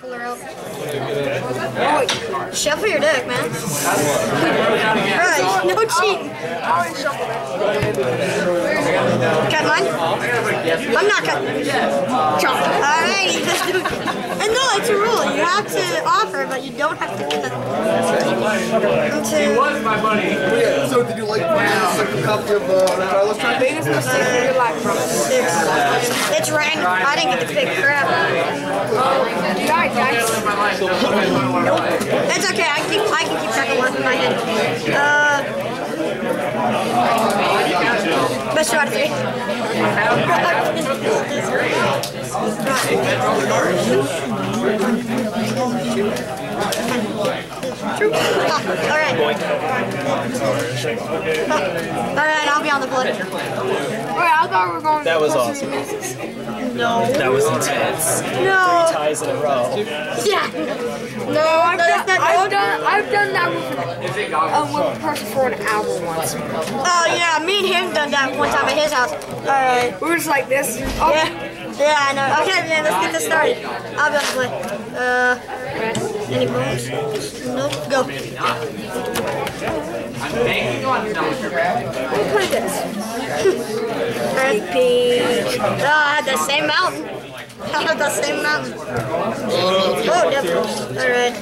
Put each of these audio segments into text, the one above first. Plural. Shuffle your deck, man. Right, no cheating. Cut mine? I'm not cutting. Alrighty, let's do it. And no, it's a rule. You have to offer, but you don't have to get it. He was my buddy. So did you like a copy of Carlos Trump? It's random. I didn't get to pick crap. That's okay, I can keep track of one in my head. Best shot of three. Alright, I'll be on the blood. Wait, I thought we were going to was awesome. No. That was intense. No. Three ties in a row. Yeah. No, I've done that with a person for an hour once. Oh yeah, me and him done that one time at his house. Alright. We were just like this. Oh. Yeah. Yeah, I know. Okay, man, let's get this started. I'll be on the play. Any bones? Nope. Go. Let me play this. Earth Peach. Ah, the same mountain. The same mountain. Oh, devil. Alright,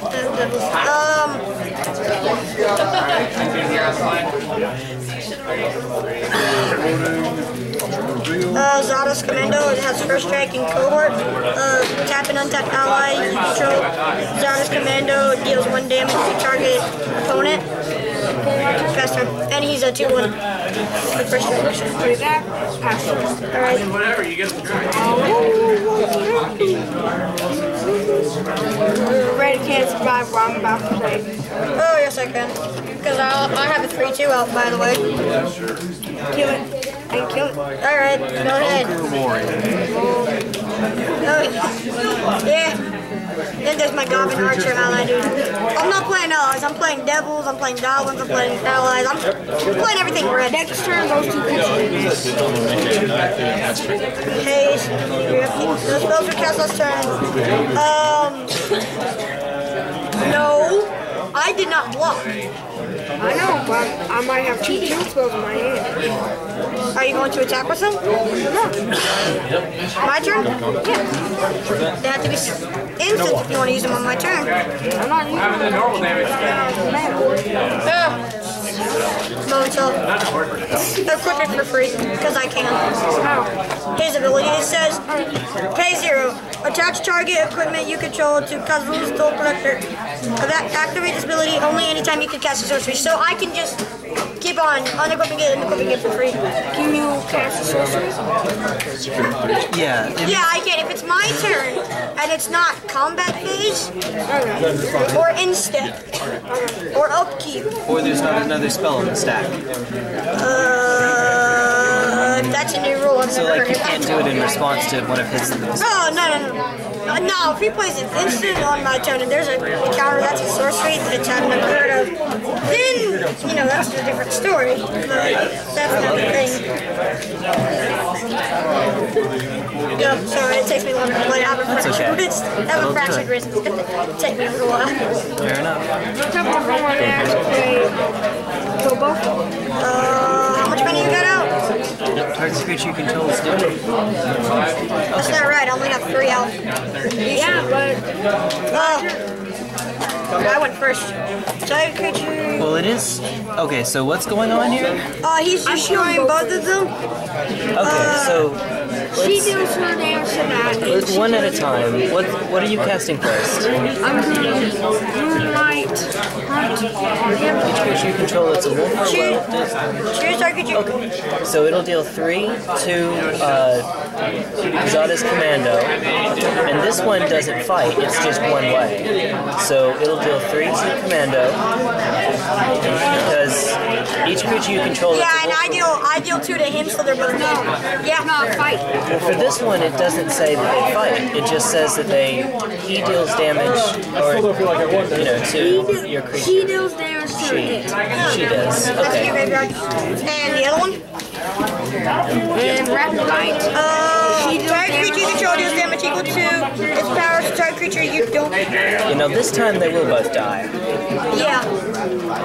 devil. Zada's Commando, it has first strike and cohort. Tap an untapped ally you control. Zada's Commando deals 1 damage to target opponent. Faster. And he's a 2-1. First strike. Put it back. Pass. Alright. Whatever, you get the turn. Red can't survive while I'm about to play. Oh, yes I can. Because I have a 3-2 out, by the way. Kill it. Thank you. Alright, go ahead. Oh, yeah. Then there's my Goblin Archer ally, dude. I'm not playing allies. I'm playing Devils, I'm playing Goblins, I'm playing allies. I'm playing everything red. Next turn, those two pieces. Haze. Those spells were cast last turn. No. I did not block. I know, but I might have 2 shield spells in my hand. Are you going to attack with them? No. My turn? Yeah. They have to be instant if you want to use them on my turn. I'm not using them. They're quicker for free, because I can. His ability says, pay 0. Attach target equipment you control to Kazu's Soul Protector. Activate this ability only anytime you can cast a sorcery. So I can just keep on unequipping it and equipping it for free. Can you cast a sorcery? Yeah. Yeah, I can. If it's my turn and it's not combat phase, or instep, or upkeep. Or there's not another spell in the stack. That's a new rule. So like you can't do it in response to one of his spells. Oh, no, if he plays an instant on my turn and there's a counter that's a sorcery that it's haven't heard of, then, you know, that's a different story. That's another thing. Yep, sorry, it takes me longer to play. I have a fractured wrist. It's going to take me a little while. Fair enough. How much money you got out? Target creature you control is different. That's not right, I only have 3 out. Yeah, but... I went first. Target creature... Well, it is... Okay, so what's going on here? He's destroying both of them. Okay, so... She deals her damage to that. One at a time. What are you casting first? I'm doing Moonlight Hunt. Each creature you control, it's a 1/1 Choose target you... Okay, so it'll deal 3 to Zada's Commando. And this one doesn't fight, it's just one way. So it'll deal 3 to the Commando. Because each creature you control... Yeah, and I deal 2 to him, so they're both dead. Yeah, not fight. Well, for this one, it doesn't say that they fight. It just says that he deals damage, or, you know, to your creature. She deals damage to it. She does. Okay. And the other one? And Rapid Light. you target creature you control deals damage equal to its power to target creature you don't. You know, this time they will both die. Yeah.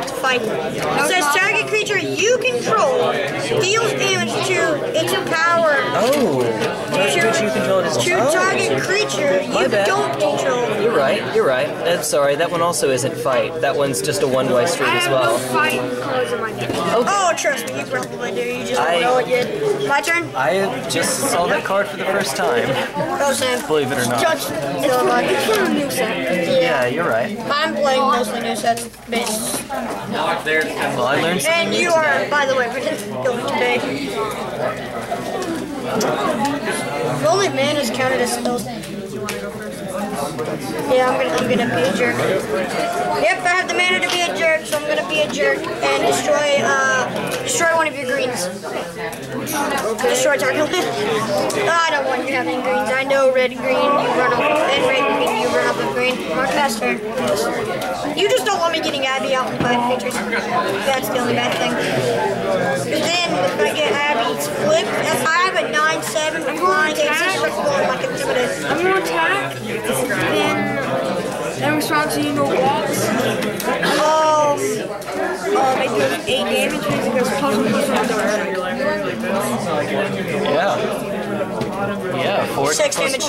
It's fine. It says target creature you control deals damage to its power. Oh. You control it as well. Target creature you don't control. You're right, you're right. That's sorry, that one also isn't fight. That one's just a one-way street as well. I have no fight clothes in my head. Okay. Oh, trust me, you probably do. You just don't know it yet. My turn? I just saw that card for the first time. Oh, same. Believe it or not. Judge, it's from a new set. Yeah, you're right. I'm playing mostly new sets. Well, I learned something new today. And you are, by the way, we're just going today. If only man is counted as spells. Yeah, I'm gonna be a jerk. Yep, I have the mana to be a jerk, so I'm gonna be a jerk and destroy one of your greens. Okay. Destroy Tarkhill. I don't want you having greens. I know red and green, you run off of red, red and green, you run off of green. Mark faster. You just don't want me getting Abby out and five creatures. That's the only bad thing. But then if I get Abby's flip, if I have a 9/7 with blind AC, like intimidate. I'm gonna attack. Then response to your walls. I do 8 damage because puzzle. Yeah. Yeah, 4. 6 damage.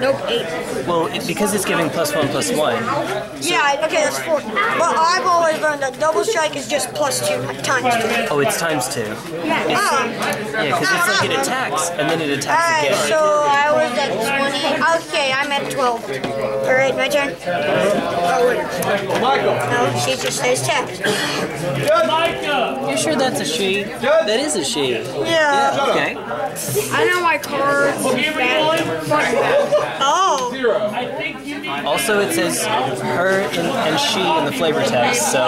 Nope, 8. Well, because it's giving +1/+1. Yeah, okay, that's 4. Well, I've always learned that double strike is just +2 ×2. Oh, it's ×2. Yeah. Yeah, because it's like it attacks and then it attacks again. So I was at 20. Okay, I'm at 12. Alright, my turn. Oh, wait. No, she just says tapped. You're sure that's a she? That is a she. Yeah. Okay. I know my cards. Oh. Also, it says her and she in the flavor text, so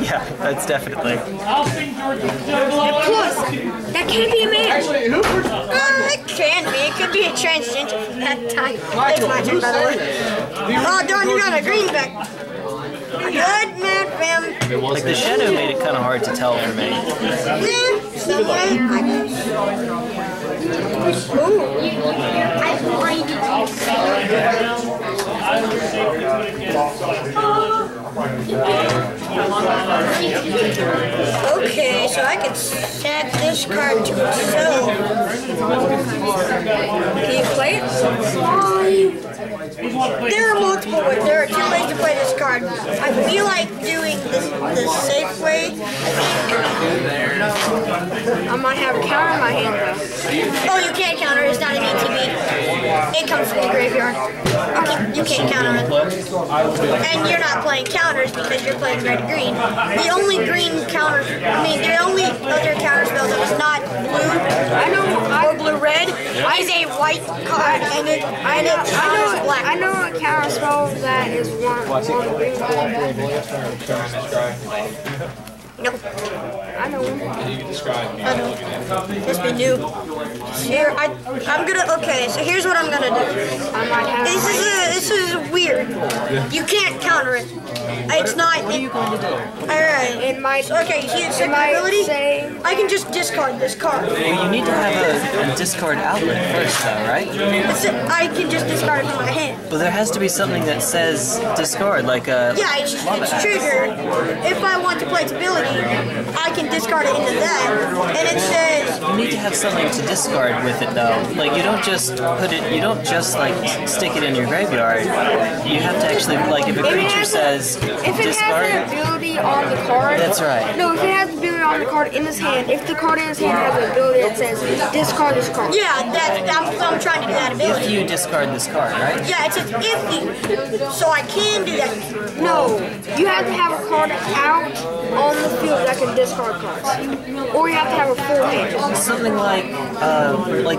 yeah, that's definitely. Plus, that can't be a man. It can be. It could be a transgender from that type. It's my turn, by the way. Oh, darn, you got a greenback. Blood Mad Vampire. Like, the shadow made it kind of hard to tell for me. Okay, so I can stack this card to itself. Can you play it? There are multiple ways. There are 2 ways to play this card. I feel like doing the safe way. I might have a counter in my hand. Oh, you can't counter. It's not an ETB. It comes from the graveyard. Okay, you can't counter it. And you're not playing counters because you're playing red and green. The only green counter, the only other counter spell that was not blue or blue-red is a white card, and it is black. I know a counter spell that is one green card. No. I know. Let's be new. Here, I'm gonna. Okay, so here's what I'm gonna do. I might have. This is weird. You can't counter it. It's not. What are you going to do? All right. It might. Okay. Here's my ability. I can just discard this card. Well, you need to have a discard outlet first, though, right? I can just discard it from my hand. But there has to be something that says discard, like a. Yeah, it's triggered. If I want to play its ability. I can discard it into that, and it says... You need to have something to discard with it, though. Like, you don't just, like, stick it in your graveyard. You have to actually, like, if a creature says, if it has the ability on the card... That's right. No, if it has the ability on the card in his hand, if the card in his hand has an ability that says, discard this card. Yeah, I'm trying to do that ability. If you discard this card, right? Yeah, it says, if you... So I can do that. No, you have to have a card out on the field that can discard cards. Or you have to have a full hand. Something like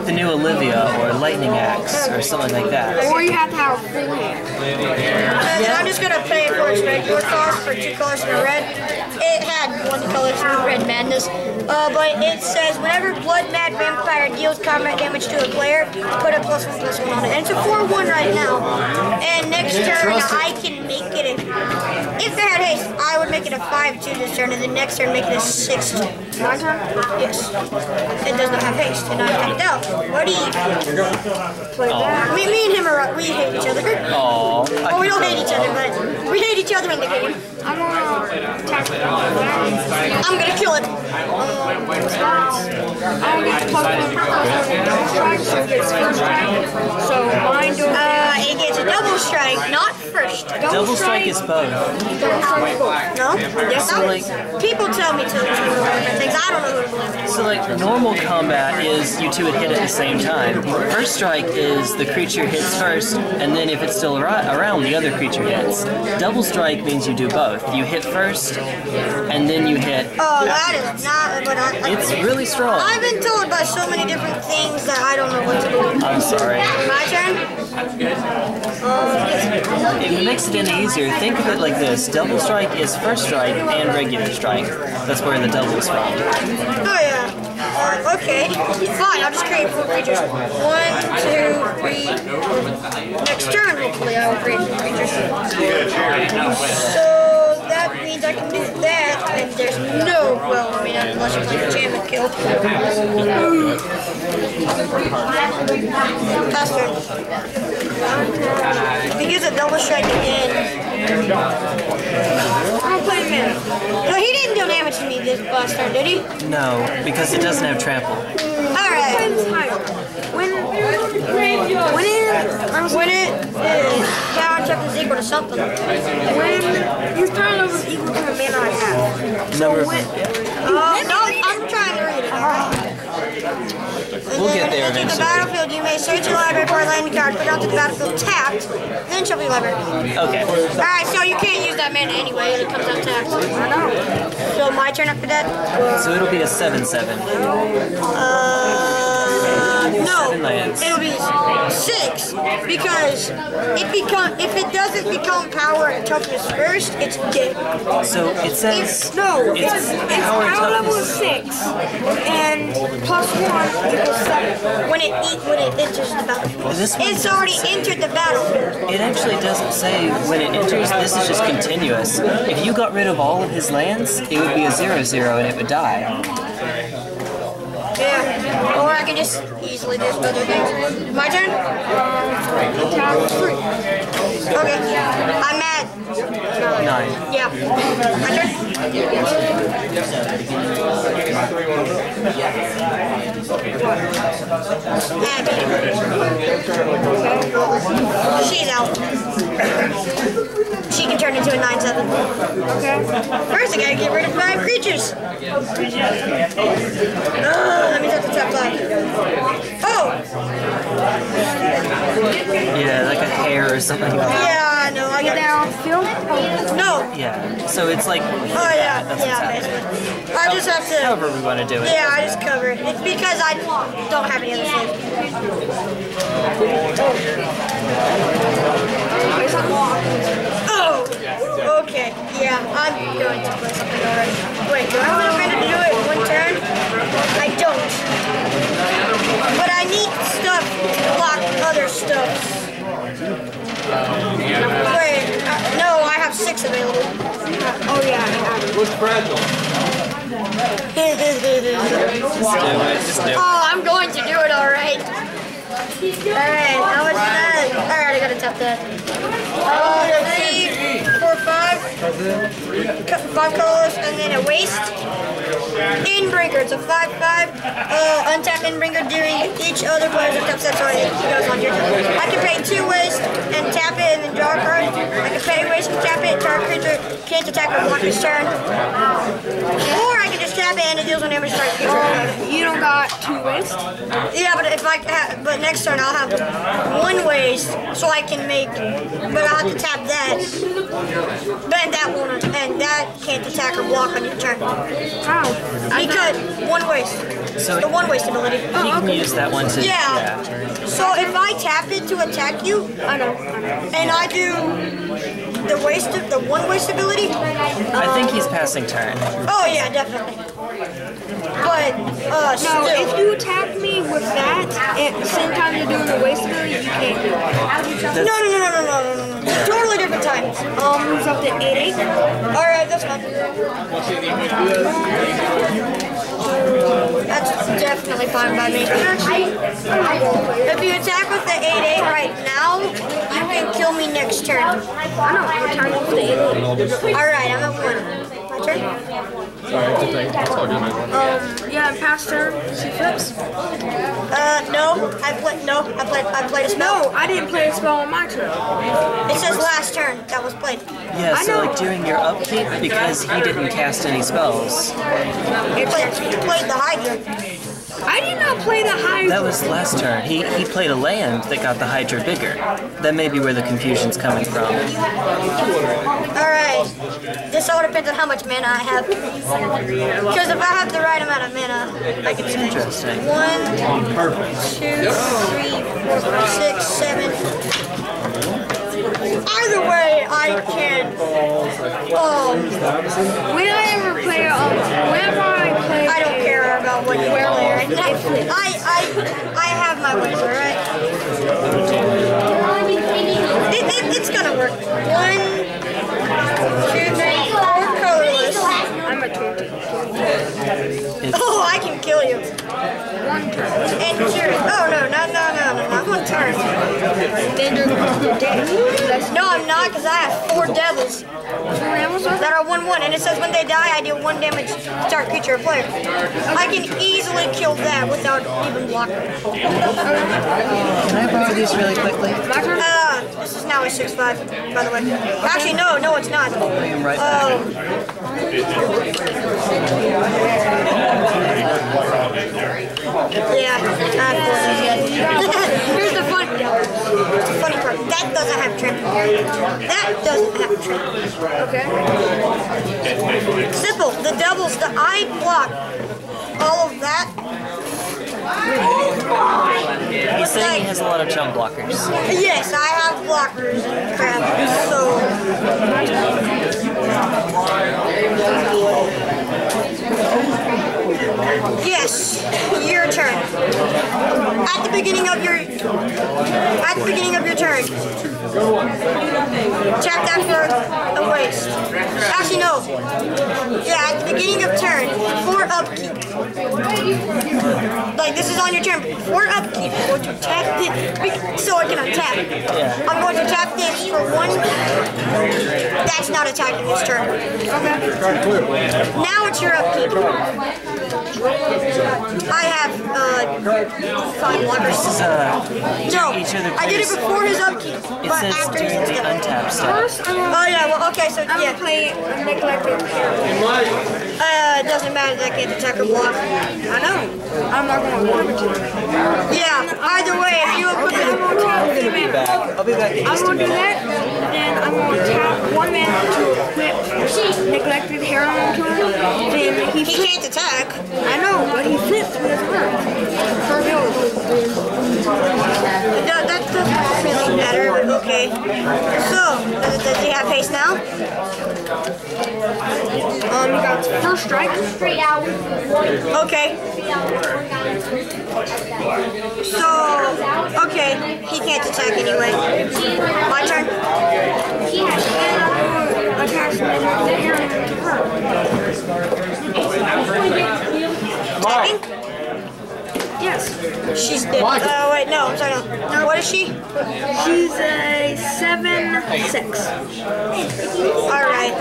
the new Olivia or Lightning Axe or something like that. Or you have to have a full hand. Yeah. I'm just going to pay for its regular cost for 2 colors in a red. It had 1 color in a red. and madness. But it says whenever Blood Mad Vampire deals combat damage to a player, put a +1/+1 on it. And it's a 4/1 right now. And next turn I can make it a, if they had haste, I would make it a 5/2 this turn, and the next turn make it a 6/2. My turn? Yes. It does not have haste, and I tapped out. What do you play that? Me and him are up. We hate each other. Oh, well, we don't hate each other, but we hate each other in the game. I'm gonna attack it. I'm gonna kill it. I don't get to plug the strike, so gets first strike. So mine do it gets a double strike, not first. Double strike is both. Double strike is both. No? Yes, so like, people tell me to things. I don't know who to believe in. So like normal combat is you two would hit at the same time. First strike is the creature hits first, and then if it's still around, the other creature hits. Double strike means you do both. You hit first, and then you hit. Oh, that is not. But it's really strong. I've been told by so many different things that I don't know what to do. I'm sorry. My turn? It makes it any easier. Think of it like this. Double strike is first strike and regular strike. That's where the double is from. Oh, yeah. Okay. Fine, I'll just create 4 creatures. 1, 2, 3. Next turn, hopefully, I will create 4 creatures. So that means I can do that, and there's no, well, I mean, unless you play the jam and kill. If he gets a double strike again, I'm gonna play him in. No, he didn't deal damage to me this bastard, did he? No, because it doesn't have trample. Alright. When it is power check is equal to something. When your turnover is equal to the mana I have. No, I'm trying to read it. We'll get there eventually. To the battlefield, you may search your library for a landing card, put it onto the battlefield tapped, then shuffle your library. Okay. Alright, so you can't use that mana anyway, and it comes out tapped. I know. So my turn after that? So it'll be a 7/7. No, it'll be 6 because if it doesn't become power and toughness first, it's dead. So it says it's power level 6 and +1 equals 7. When it enters the battlefield, it's already entered the battlefield. It actually doesn't say when it enters. This is just continuous. If you got rid of all of his lands, it would be a 0/0 and it would die. Yeah, or I can just easily do other things. My turn? Okay, I'm at 9. Yeah. My turn? Abby. She's out. She can turn into a 9/7. Okay. First, I gotta get rid of 5 creatures. That means I have to tap 5. Oh! Yeah, like a hair or something like that. Yeah, I know. I get out on the field? Oh. No. Yeah, so it's like. Oh, yeah. That's basically. I just have to. However, we want to do it. Yeah, I just cover it. It's because I don't have any other thing. Okay, yeah, I'm going to play something already. Wait, do I have enough mana to do it in 1 turn? I don't. But I need stuff to block other stuff. Wait, no, I have 6 available. Oh yeah, I have it. Looks fragile. Oh, I'm going to do it alright. Alright, how much is that? Alright, I gotta tap that. 5 colors, and then a waste. Endbringer, it's a 5/5. Untap Endbringer during each other player's untap step, so it goes on your turn. I can pay 2 waste and tap it, and then draw a card. I can pay waste and tap it, target creature can't attack or block this turn. Or I can just tap it and it deals on damage target creature. You don't got 2 waste? Yeah, but if I but next turn I'll have 1 waste, so I can make. But I'll have to tap that. Then that won't, and that can't attack or block on your turn. How? You could 1 waste. So the 1 waste ability. You can use that one to. Yeah. So if I tap it to attack you, I know. And I do the 1 waste ability. I think he's passing turn. Oh yeah, definitely. But no, if you attack me with that at the same time you're doing the waste ability, you can't do it. No. Totally different times. It's up to 8/8. Alright, that's fine. That's definitely fine by me. If you attack with the 8/8 right now, you can kill me next turn. I'm not returning with the 8/8. Alright, I'm at 1. Sorry, yeah, past her. She flips. No, I played a spell. No, I didn't play a spell on my turn. It says last turn that was played. Yeah, so like during your upkeep, because he didn't cast any spells. He played the Hydra. I did not play the Hydra. That was last turn. He played a land that got the Hydra bigger. That may be where the confusion's coming from. Alright. This all depends on how much mana I have. Because if I have the right amount of mana, I can do interesting. 1, 2, 3, 4, 5, 6, 7. Either way, I can. Whenever I play, I don't care about what you wear later. I have my ways, alright? It's gonna work. 1, 2, 3, 4 colorless. I'm a 20. Oh, I can kill you. 1 turn. And sure. Oh, no. Not 1 turn. No, I'm not, because I have 4 devils. 4 devils? That are 1/1, and it says when they die, I deal 1 damage to target creature or player. I can easily kill that without even blocking. Can I borrow these really quickly? This is now a 6/5, by the way. Actually, no, it's not. I am right back. Yeah, here's the funny part. That doesn't have trip. That doesn't have trip. Okay. Simple. The doubles that I block, all of that. He's saying he has a lot of jump blockers. Yes, I have blockers and crap. Yes, your turn. At the beginning of your turn. Check that for a waste. Actually, no. Yeah, at the beginning of turn, for upkeep. Like this is on your turn. For upkeep, I'm going to tap this so I can untap. I'm going to tap this for 1. That's not attacking this turn. Okay. Now it's your upkeep. I have 5 blockers. No, I did it before his upkeep, but after his untap stuff. Oh yeah, well okay, so yeah. I'm playing neglected. It doesn't matter that I can't attack or block. I know. I'm not going to block it. Yeah. Either way, if you put it on top, I'll be back. I'm going to do that, then I'm going to tap 1 man to equip neglected hero onto him. Then he can't attack. I know, but he flipped with his work. That doesn't really matter, but okay. So, does he have haste now? He got 1st strike. Straight out. Okay. So, okay, he can't attack anyway. My turn. He has attacks the her. Tapping? Yes. She's dead. Wait, no, I'm sorry. No. What is she? She's a 7/6. Alright.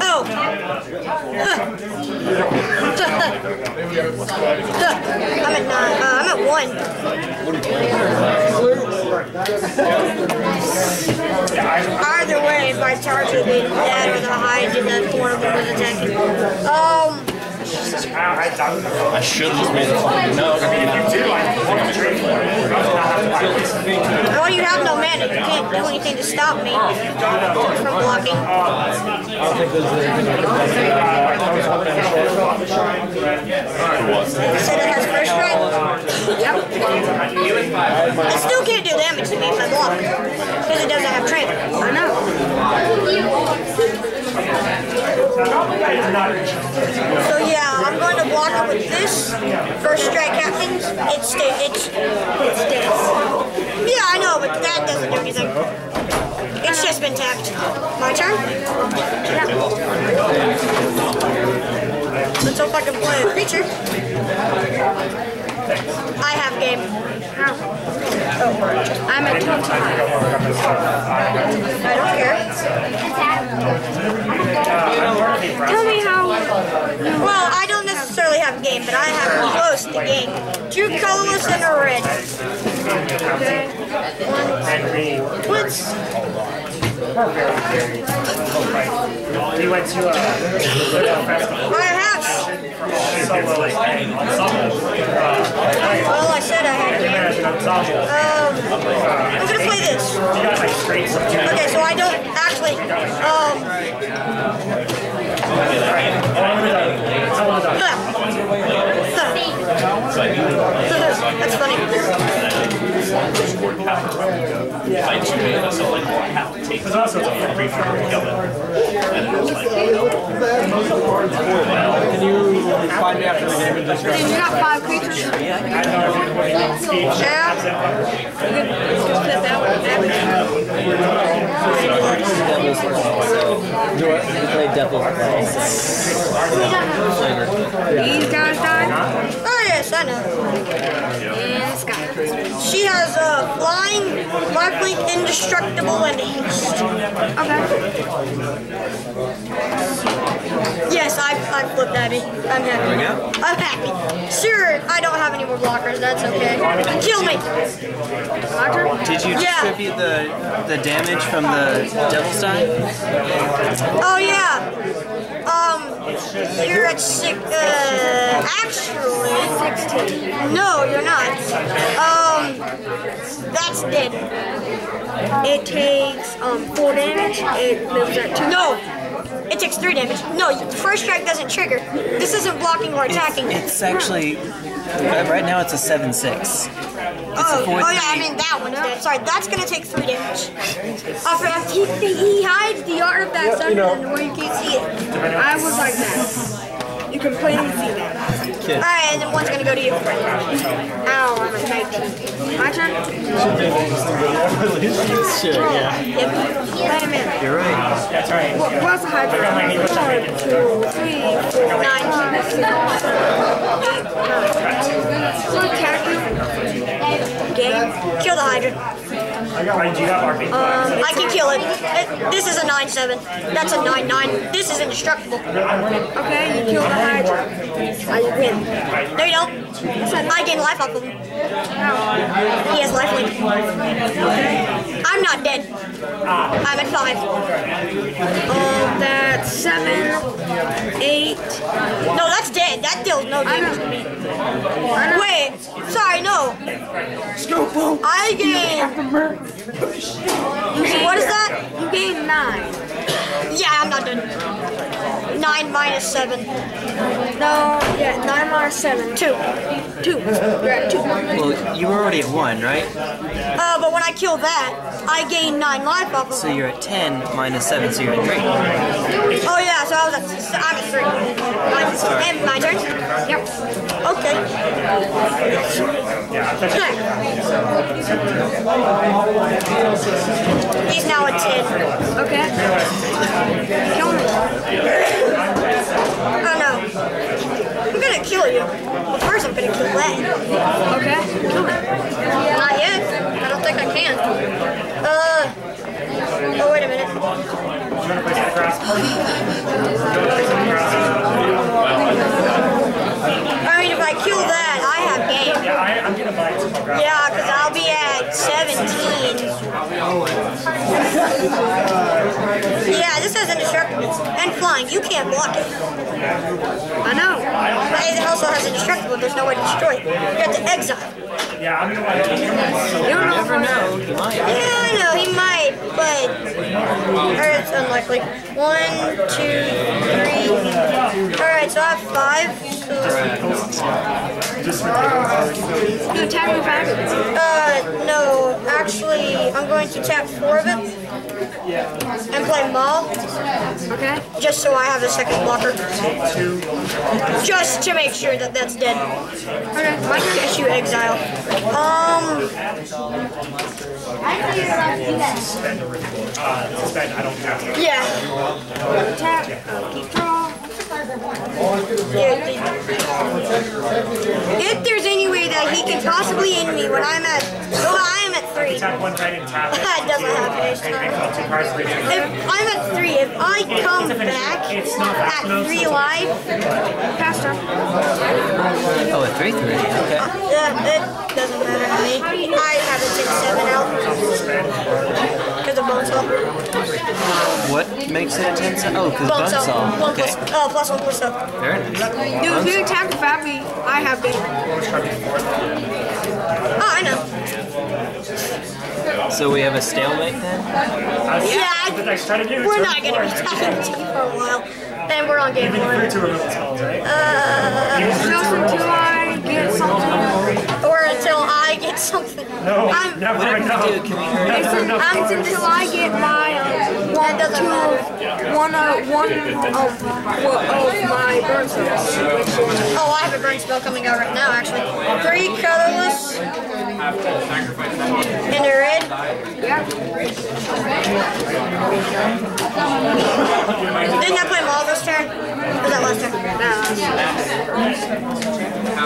Oh. I'm at 1. Either way, if I charge it with that or the hide in that corner was attacking. I should have just made it. No. Well, you have no mana. You can't do anything to stop me from blocking. You said it has 1st strike? Yep. I still can't do damage to me if I block. Because it doesn't have trample. I know. So yeah, I'm going to blocker with this, first strike happens, it's this. Yeah, I know, but that doesn't do anything. It's just been tapped. My turn? Yeah. Let's hope I can play a creature. I have game. Oh, I'm at 2-5. I don't care. Tell me how... Well, I don't necessarily have game, but I have close to game. Two colorless and a red. Okay. I have... Well, I said I had game. I'm gonna play this. Okay, so I don't actually. That's funny. Because also can you? Find me after the game and just grab it. You're not 5 creatures? Yeah. These guys die? Oh, yes, I know. Yes, guys. She has a flying, sparkling, indestructible, and haste. Okay. Yes, I flipped Abby. I'm happy. There we go. I'm happy. Sure, I don't have any more blockers. That's okay. Kill me. Did you distribute the damage from the devil's side? Oh yeah. You're at 6. Actually, 16. No, you're not. That's dead. It takes 4 damage. It lives at 2. No. It takes 3 damage. No, first strike doesn't trigger. This isn't blocking or attacking. It's actually, right now it's a 7-6. Oh yeah, I mean that one. No. Sorry, that's going to take 3 damage. He hides the artifacts under where you can't see it. I was like that. You can plainly see that. Alright, and then one's going to go to you. Ow, I'm a 19. My turn? Sure, yeah. Yep. Wait a minute. You're right. That's right. What's the high ground? 1, 2, 3, 4, 9. Game. Kill the Hydra. I can kill it. This is a 9-7. That's a 9-9. This is indestructible. Okay, you kill the Hydra. I win. No, you don't. I gain life off of him. He has lifelink. I'm not dead. I'm at 5. That's 7, 8. No, that's dead. That deals no damage to me. Wait. Sorry, no. Scopo. I gain. So what is that? You gain 9. Yeah, I'm not done. 9 minus 7. No, yeah, 9 minus 7. 2. 2. You're at 2. Well, you were already at 1, right? But when I kill that, I gain 9 life off of it. So you're at 10 minus 7, so you're at 3. Oh yeah, so I was at, I'm at 3. And my turn? Yep. Okay. He's now at 10. Okay. Kill me. Oh no. I'm gonna kill you. But first I'm gonna kill that. Okay, kill it. Not yet. I don't think I can. Oh wait a minute. I mean, if I kill that, I have game. Yeah, because I'll be at 17. Yeah, this has indestructible. And flying, you can't block it. I know. But it also has indestructible, there's no way to destroy it. You have to exile. Yeah, I'm gonna you don't never know. He might. Yeah, I know, he might, but it's unlikely. 1, 2, 3. Alright, so I have 5. You attack me back? No, actually I'm going to tap 4 of it. And play Maul. Okay. Just so I have the second blocker. Just to make sure that that's dead. Okay. Might catch you exile. Yeah. Tap. Keep draw. If there's any way that he can possibly end me when I'm at, well, I am at 3. That doesn't happen. If I'm at 3, if I come back at 3 alive, faster. Oh, at 3-3? Okay. That doesn't matter to me. I have a 6-7 out. Because of Bonesaw. What makes it a 10-7? Oh, because Bonesaw. Okay. Plus one, plus up. Very nice. Dude, if you attack with Abby, I have been. Oh, I know. So we have a stalemate then? Yeah, we're not going to be attacking for a while. Then we're on game 1. Until I get something. No, until I get my one of my burn spells. Oh, I have a burn spell coming out right now, actually. 3 colorless. And a red. Yeah. Didn't I play Maul this turn? Or that last turn? No.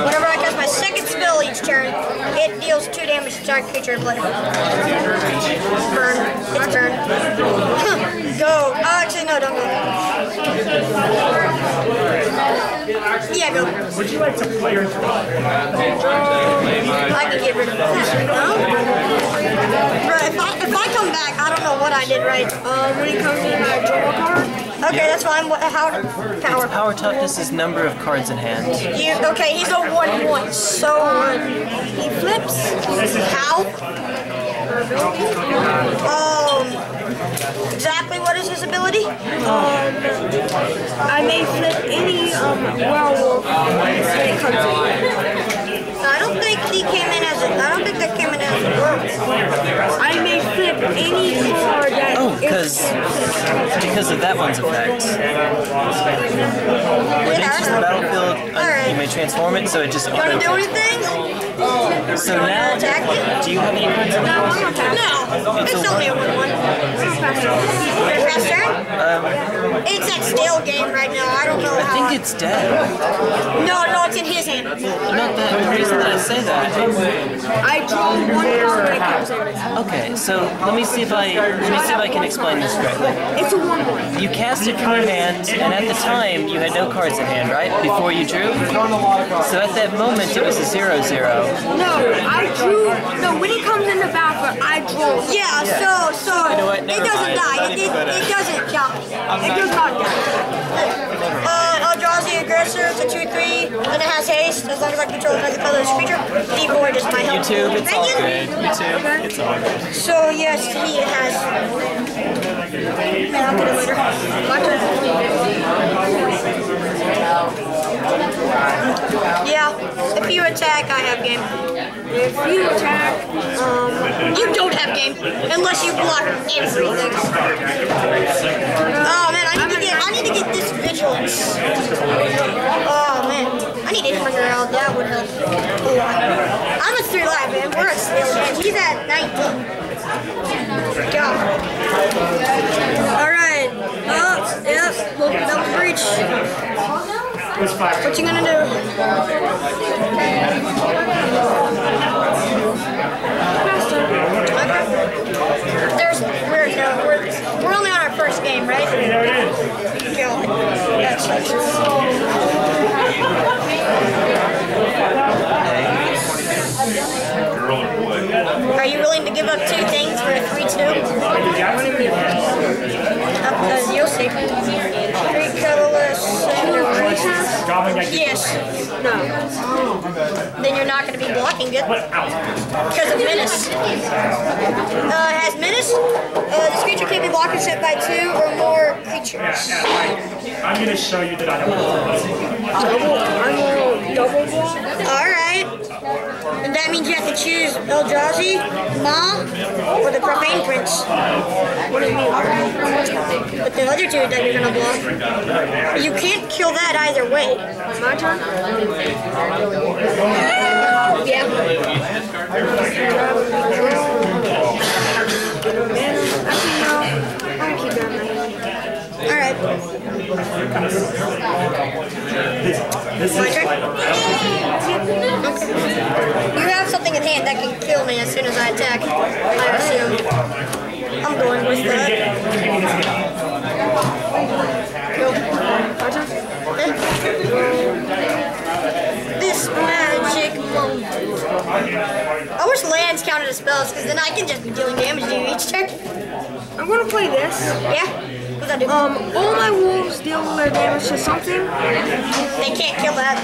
Whenever I cast my second spell each turn, it deals 2 damage to target creature and blood. Burn. It's turn. Go. Actually, no, don't go. Yeah, go. Would you like to play your draw? I can get rid of that. No? Right, if I come back, I don't know what I did right. When it comes to my draw card? Okay, yeah. That's fine. Power. Its power toughness is number of cards in hand. Okay, he's a 1-1, so he flips. How? Exactly what is his ability? I may flip any werewolf when it comes in. I don't think he came in as a. I don't think that came in as a werewolf. I may flip any card that. Because of that one's effect. When it enters the battlefield, you may transform it, so it just. Gonna do anything? So now, do you have any cards? No, it's only a 1-1. It's that stale game right now. I don't know how. I think it's dead. No, it's in his hand. Not that. The reason that I say that. I draw one card when it comes in. Okay, so let me see if I can explain this correctly. It's a 1-1. You cast it from your hand, and at the time you had no cards in hand, right? Before you drew. So at that moment it was a 0-0. No, I drew. No, when it comes in the battlefield, I draw. Yeah. So you know what? It doesn't die. It doesn't die. It does not die. Eldrazi aggressor. It's a 2/3, and it has haste. As long as I control another color of this creature, D4 is my help. YouTube, it's all good. YouTube, it's all good. So yes, to me it has. Man, I'll get it later. My turn. Yeah, if you attack, I have game. If you attack, you don't have game unless you block everything. Oh man, I need to get this vigilance. Oh man, I need Endbringer out. That would help a lot. I'm at 3 live, man. We're at still, man. He's at 19. Go. Alright. Oh, yep. Double breach. What you gonna do? Okay. We're only on our first game, right? There it is. Go. That's Are you willing to give up 2 things for a 3-2? You'll see. 3 colorless and a creature? Yes. No. Then you're not going to be blocking it. Because of Menace. It has Menace. This creature can be blocked except by 2 or more creatures. I'm going to show you that I have double block. Alright. And that means you have to choose Eldrazi, Ma, or the Profane Prince. What do you mean? But the other dude that you're gonna block, you can't kill that either way. It's my turn? Alright. You have something in hand that can kill me as soon as I attack, I assume. I'm going with that. This magic moment. I wish lands counted as spells, because then I can just be dealing damage to you each turn. I'm going to play this. Yeah? All my wolves deal their damage to something. They can't kill that.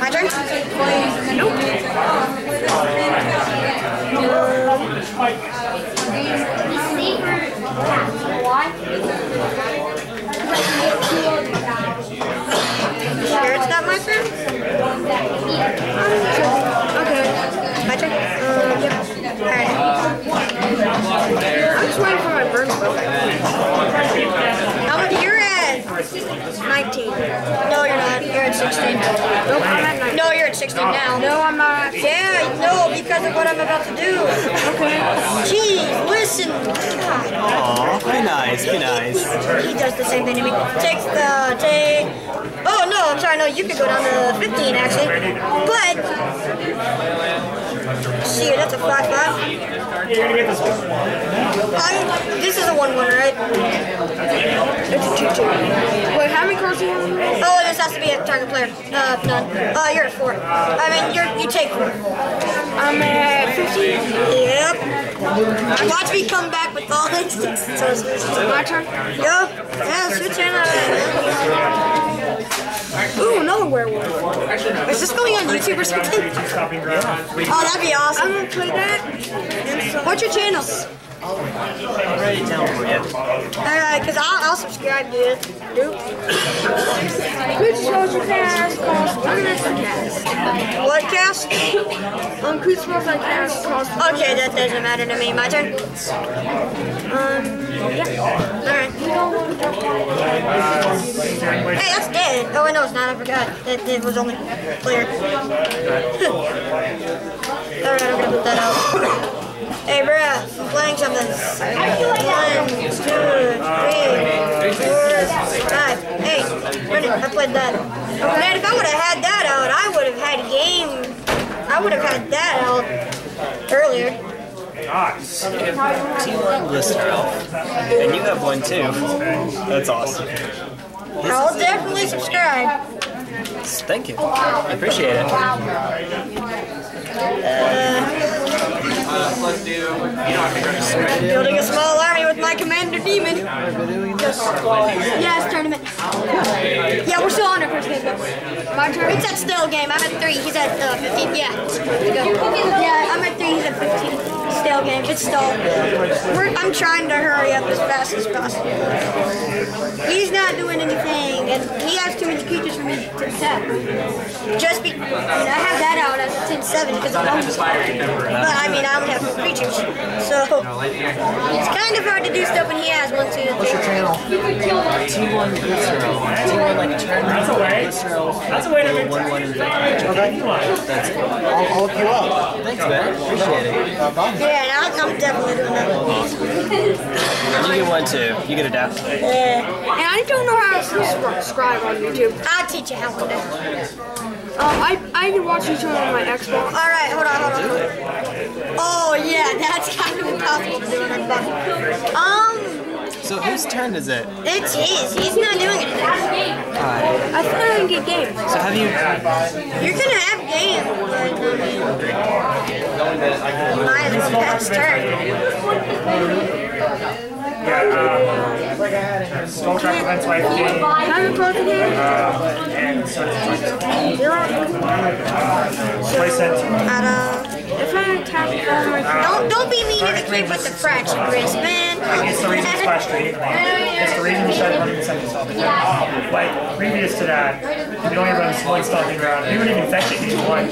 My turn? Nope. Sure it's not my turn? Okay. My turn? Yep. Alright. I'm just waiting for my burn book. How about you're at 19. No, you're not. You're at 16. Nope, I'm at 19. No, you're at 16 now. No, I'm not. Yeah, no, because of what I'm about to do. Okay. Jeez, listen. God. Aw, be nice, be nice. He does the same thing to me. Takes the Oh no, I'm sorry. No, you could go down to 15 actually, but. Shit, that's a 5/5. This is a 1/1, right? It's a 2/2. Wait, how many cards do you have? Oh, this has to be a target player. None. You're at 4. I mean, you take 4. I'm at 15. Yep. Watch me come back with all this. So my turn. Yo. Yeah, it's your turn. Ooh, another werewolf. Is this going on YouTube or something? Oh, that'd be awesome. I'm gonna play that. What's your channels? Because I'll subscribe to it. Coots Smells Like Cats costs $100. What cast? Coots Smells Like Cats costs $100. Okay, that doesn't matter to me. My turn? Yeah. Alright. Hey, that's dead. Oh, I know it's not. I forgot. It was only clear. Alright, I'm gonna put that out. Hey, bruh, I'm playing something. 1, 2, 3, 4, 5, 8. Brennan, I played that. Man, if I would have had that out, I would have had game. I would have had that out earlier. Nice. You have T1 Israel. And you have one too. That's awesome. I'll definitely subscribe. Thank you. I appreciate it. Let's do. I'm building a small army with my commander demon. Yes, tournament. Yeah, we're still on our first game. My turn. It's at still game. I'm at 3. He's at 15. Yeah. Yeah, I'm at 3. He's at 15. Stale game. It's stalled. I'm trying to hurry up as fast as possible. He's not doing anything, and he has too many creatures for me to attack. Just be. I mean, I have that out as a 10/7 because I'm almost. But I mean, I only have 4 creatures, so it's kind of hard to do stuff when he has 1, 2, 3. What's your channel? T1 Israel. T1 like turn. That's a way. That's a way to make 1/1. Okay. That's it. I'll hook you up. Thanks, man. Appreciate it. Yeah, I'm definitely doing that one. You get one too. You get a death. Yeah. And I don't know how to subscribe on YouTube. I'll teach you how to do it. I can watch YouTube on my Xbox. Alright, hold on. Oh yeah, that's kind of impossible to do on Xbox. So whose turn is it? It's his. He's not doing it. I thought I didn't get game. So have you... You're going to have game. Mine is Pat's turn. Can I report the game? If I attack... Don't be mean to the kid with the fractured wristband. It's the reason it's frustrating. It's the reason we started running the second stopping ground. Like, previous to that, we only run the slowing stopping ground. We wouldn't even fetch it in 1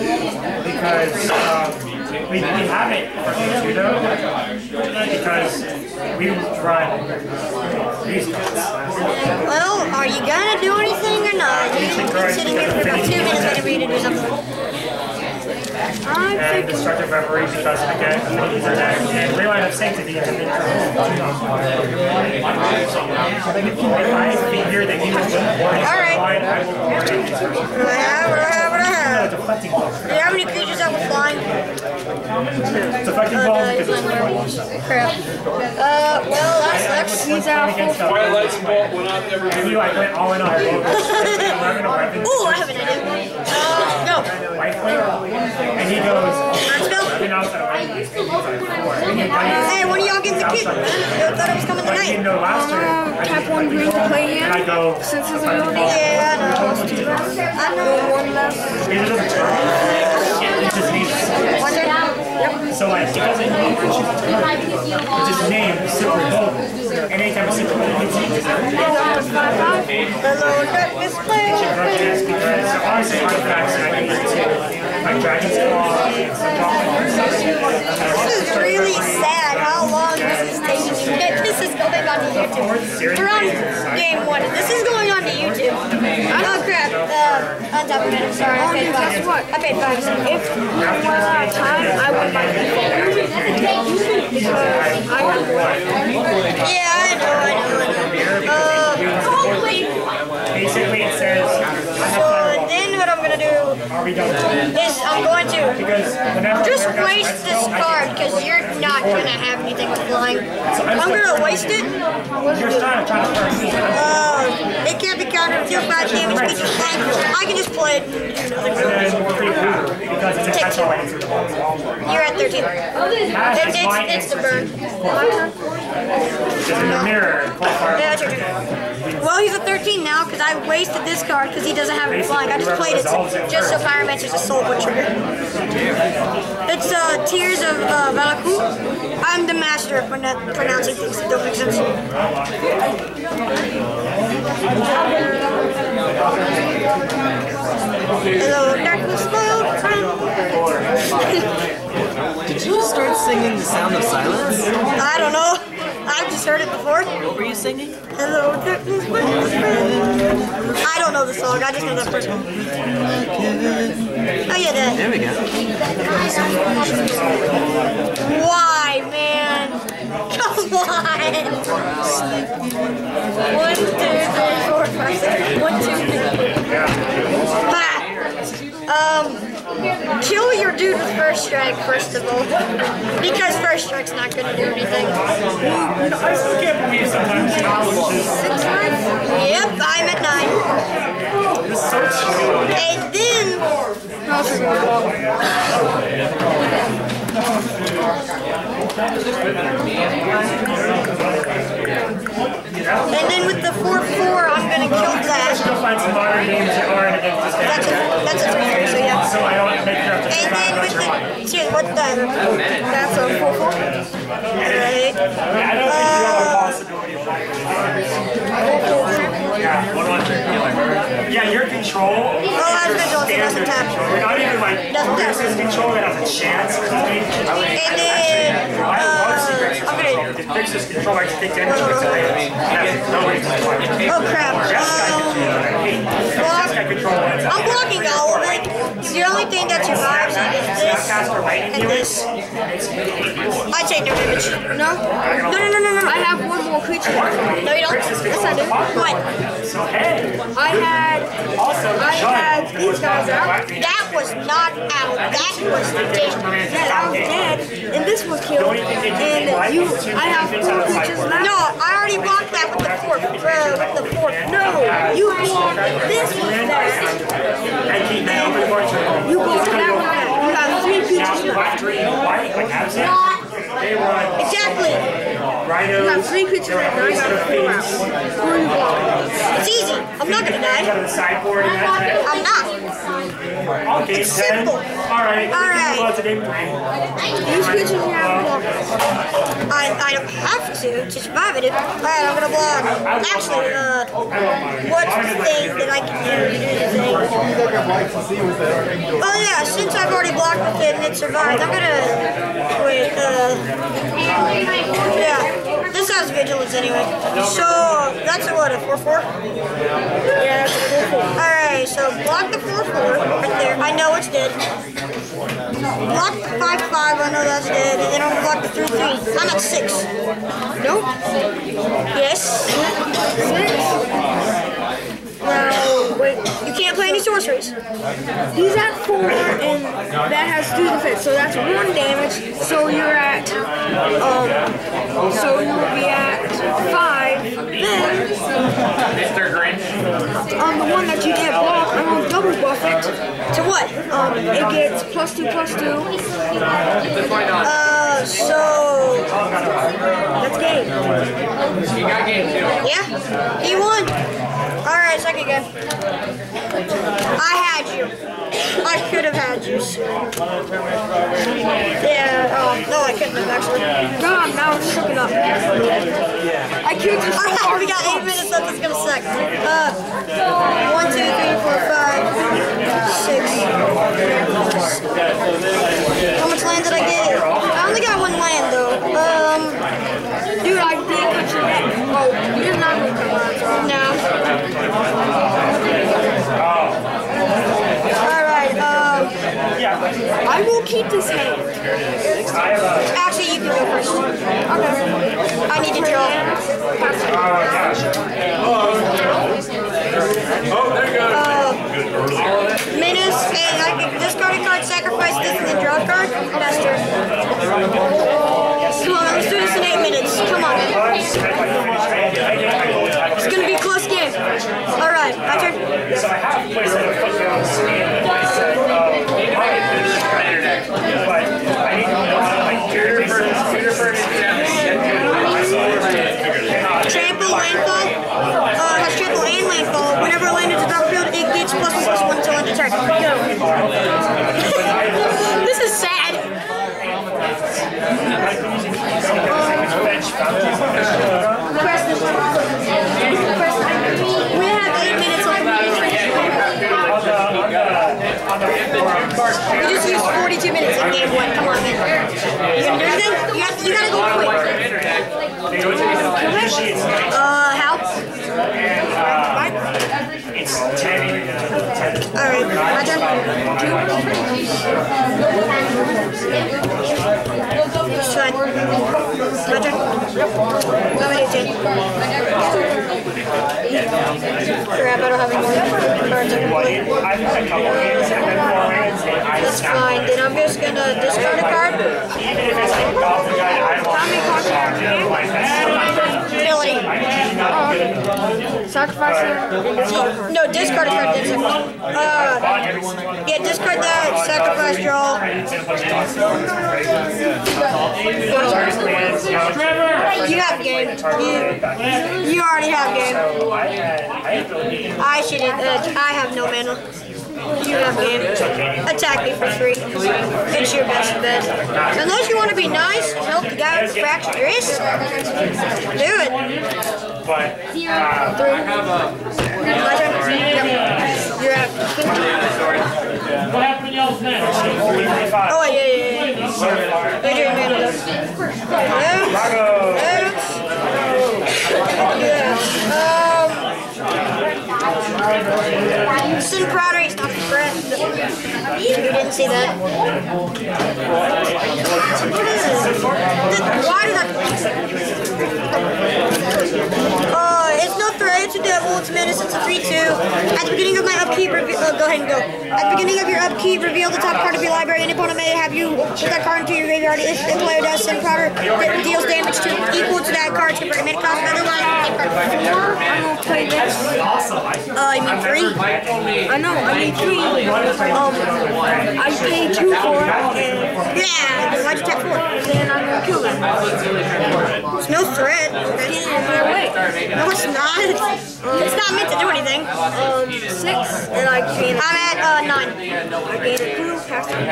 because... We have it for Kasudo because we tried these cards. Well, are you gonna do anything or not? You've been sitting here for about 2 minutes waiting for you to do something. And Destructive Reverie because I get a mini user deck and Rewind of Sanctity as a mini If I have to be here, then you can do how many creatures I was flying? Deflecting balls. Crap. Well, that sucks. These are I went all in on ooh, I have an idea. No. And he goes, hey, when do y'all get the kid? I thought it was coming tonight. Tap one green to play him. Since it's a real deal. Yeah, I know. I know one left. So like, it doesn't need to it's his name, Super Bowl. And anytime a Super Bowl hits you, it's like, so honestly, artifacts that I use too. Like Dragon's Claw, this is really sad. How long is this taking you? Yeah, this is going on to YouTube. We're on game one. This is going on to YouTube. Oh crap. On top of it, I'm sorry. I paid $5. I paid $5. If you were out of time, I would. Yeah, I know. Basically it says, so then what I'm going to do is I'm going to just waste this card because you're not going to have anything with flying. I'm going to waste it. It can't be countered until 5 damage with your flying. I can just play it. Take 2. You're at 13. It's the bird. Well, he's at 13 now because I wasted this card because he doesn't have any flying. I just played it just so Pyromancer's a soul would trigger. It's Tears of Valakou. I'm the master of pronouncing things that don't make sense. Hello, Darkness Foil. Did you just start singing The Sound of Silence? I don't know. I've just heard it before. What were you singing? Hello, darkness, my friend. I don't know the song. I just know that first one. Oh yeah, that. There we go. Why, man? Come on. 1, 2, 3, 4, 5, 6. 1, 2, 3. Kill your dude with first strike, first of all. Because first strike's not gonna do anything. I still can't believe sometimes. 6, 9? Yep, I'm at 9. And then with the 4/4 I'm gonna kill that. That's a 3. So I don't make sure to that's a 4/4. Right. I don't think you have a possibility of playing this. Yeah, 1/1. Yeah, your control. Oh, I'm control, so doesn't tap. You're not even like, there's this control that has a chance. And then, it fixes control by taking damage with the enemy. Oh crap. I'm blocking all of it. The only thing that survives is this and this. I take no damage. No? No. I have one more creature. No, you don't. Yes, I do. What? I had these guys out. That was not out. That was dead. That was dead. And this was killed. And you, I have 4 creatures left. No, I already blocked that with the 4th. No, you blocked this with that. You blocked that with that. You have 3 creatures left. Not exactly. You have 3 creatures left. I got 4 out. Who are you blocking? It's easy. I'm not gonna die. I'm not. Okay, it's simple. All right. Use creatures you have blocked. I don't have to survive it. Alright, I'm gonna vlog. Actually, what's the thing that I can do to do the thing? Well, yeah, since I've already blocked the thing that survived, I'm gonna quit, yeah. This has vigilance anyway. So, that's a what, a 4-4? Yeah, that's a 4-4. Alright, so block the 4-4 right there. I know it's dead. Block the 5-5, I know that's dead, and then I'm gonna block the 3-3. I'm at 6. Nope. Yes. 6. No, wait. You can't play any sorceries. He's at 4, and that has 2 defense, so that's 1 damage. So you're at, so you'll be at 5. Then, Mr. Grinch. On the one that you did block, I'm gonna double buff it. To what? It gets +2/+2. So that's game. He got game too. Yeah, he won. All right, second game. I had you. I could have had you. Yeah. No, I couldn't have actually. God, now I'm shook up. I killed you. We got 8 minutes left. It's gonna suck. 1, 2, 3, 4, 5, 6. How much land did I get? I only got 1 land though. Dude, I did cut your neck. Oh, you're not gonna come on. No. Alright, I will keep this hand. Actually, you can go first. Okay. I need to draw. Oh, there you go. Menace, and I can discard a card, sacrifice this, and then draw a card. Master. Come on, let's do this in 8 minutes. Come on. It's going to be a close game. All right, my turn. Trample, landfall. Has trample and landfall. Whenever it lands on the battlefield, it gets +1/+1 until end of turn. Go. This is sad. We have 8 minutes left. We just used 42 minutes in game 1. Come on, man. You can do anything? You gotta go quick. How? It's 10. Alright, my turn. Just try. My turn. Go ahead, Jay. Crap, I don't have any more cards. That's fine, then I'm just gonna discard a card. How many cards do you have? Ability. Sacrifice it. No, discard a card, then sacrifice. Yeah, discard that, sacrifice, draw. You have game. You already have game. I shouldn't, I have no mana. You have game. Attack me for 3. It's your best bet. Unless you want to be nice and help the guy with fractured wrist, do it. 3. You're at 50. What happened y'all's next? Oh, yeah. They're doing mana though. Sin Proddery's not the friend. You didn't see that. What is this? Why did I... it's no threat, it's a devil, it's menace, it's a 3/2. At the beginning of my upkeep, go ahead and go. At the beginning of your upkeep, reveal the top card of your library. Any opponent may have you put that card into your graveyard. If the player does, Sin Prodder deals damage to equal to that card's permanent cost. Otherwise, I'm gonna play this. You mean 3? I know, I mean 3. I pay 2 for it. Yeah, then why'd you take 4? Then I'm gonna kill them. It's no threat. No, it's not. It's not meant to do anything. 6, and I gain. I'm at 9. I gain a clue. Past it.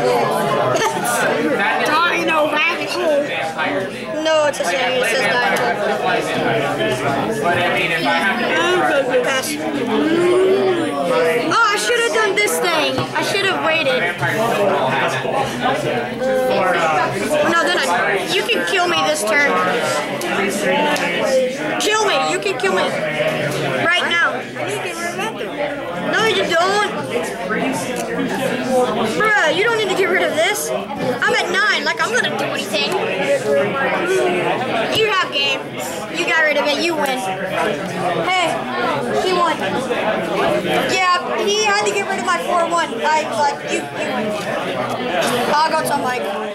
Dino Vampire. No, it's a shame. It says Dino. But I mean, if I have to pass. Oh, I should have done this thing. I should have waited. No, then I. You can kill me this turn. Kill me. You can kill me right now. I need to get rid of that thing. No, you don't. Bruh, you don't need to get rid of this. I'm at 9, like I'm gonna do anything. You have game. You got rid of it, you win. Hey, he won. Yeah, he had to get rid of my 4-1. Like, you win. I'll go to Mike.